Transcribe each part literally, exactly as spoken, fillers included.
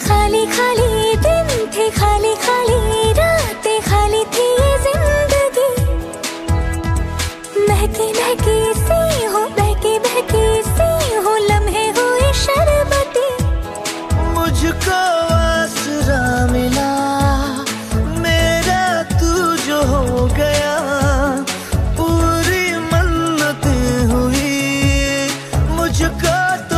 खाली खाली दिन थे, खाली खाली रातें, खाली थी ये जिंदगी। महकी महकी सी हो, बहकी बहकी सी हो, लम्हे हुए शरबती। मुझको आसरा मिला मेरा, तू जो हो गया। पूरी मन्नत हुई, मुझको Thank you.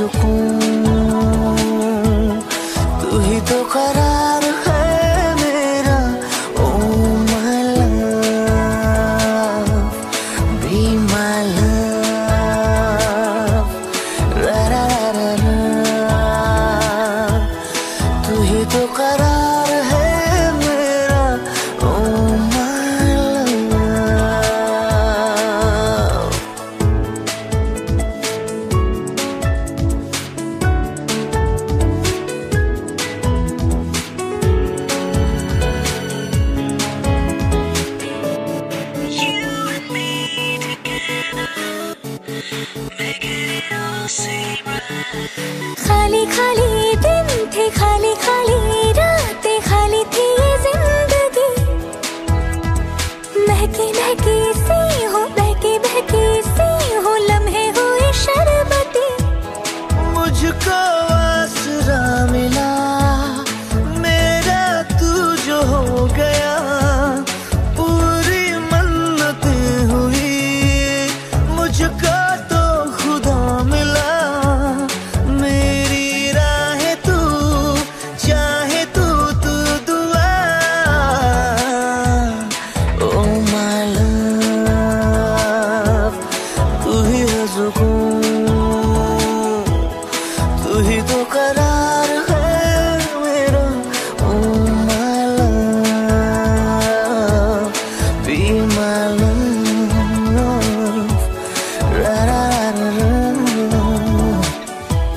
सुकून, तू ही तो करार है मेरा। Oh my love, be my love, रा रा रा रा, तू ही तो करार है मेरा। ओ माय लव, खाली खाली दिन थे, खाली खाली रातें, खाली थी ये जिंदगी। महकी महकी सी हो, बहकी बहकी सी हो, लम्हे हुए शरबती। मुझको आसरा मिला मेरा, तू जो हो गया। पूरी मन्नत हुई, मुझको तो खुदा मिला। तू ही तो करार है मेरा। Oh my love, be my love, रा रा रा रा, तू ही तो करार है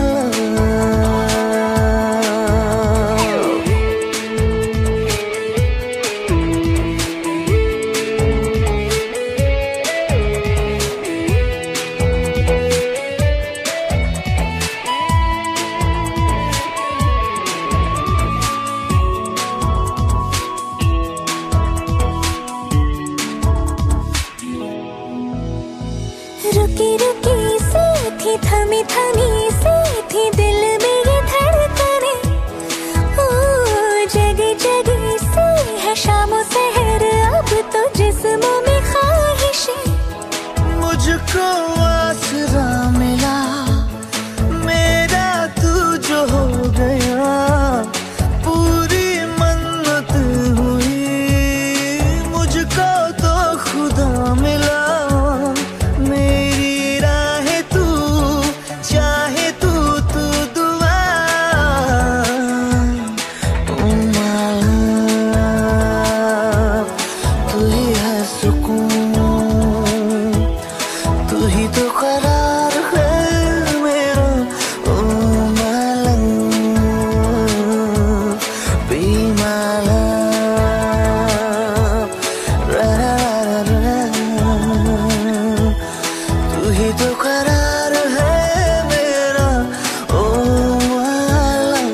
मेरा। Oh my love. रुकी रुकी सी थी, थमी थमी सी थी दिल में ये धड़कने। ओ जगी जगी सी है शामों सहर, अब तो जिस्मों में ख्वाहिशें। मुझको आसरा मिला मेरा, तू जो हो गया। पूरी मन्नत हुई, मुझको तो खुदा मिला। तू ही तो करार है मेरा। Oh my love, be my love, रा रा रा रा, तू ही तो करार है मेरा। Oh my love.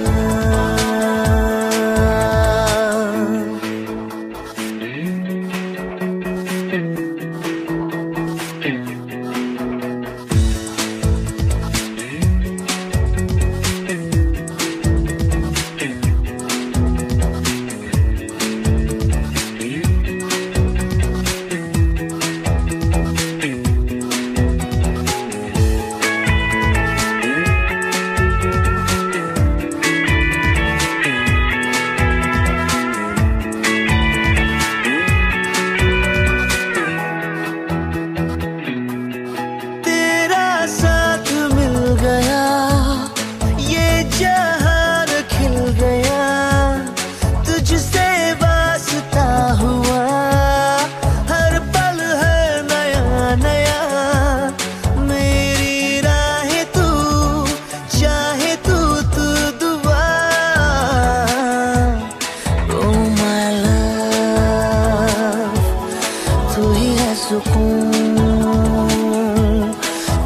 तू ही है सुकून,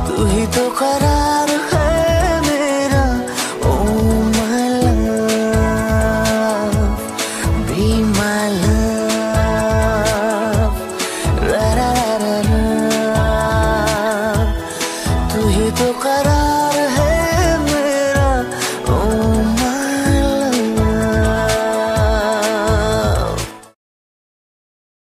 तू ही तो करार।